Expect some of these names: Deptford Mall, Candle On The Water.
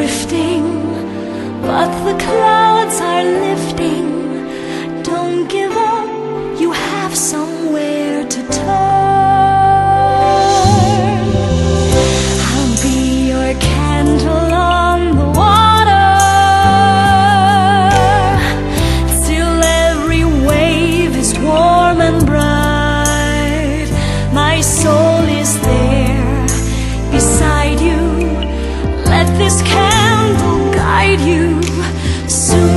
drifting, but the clouds are lifting. Don't give up, you have somewhere to turn. I'll be your candle on the water, till every wave is warm and bright. My soul is there beside you. Let this candle guide you soon.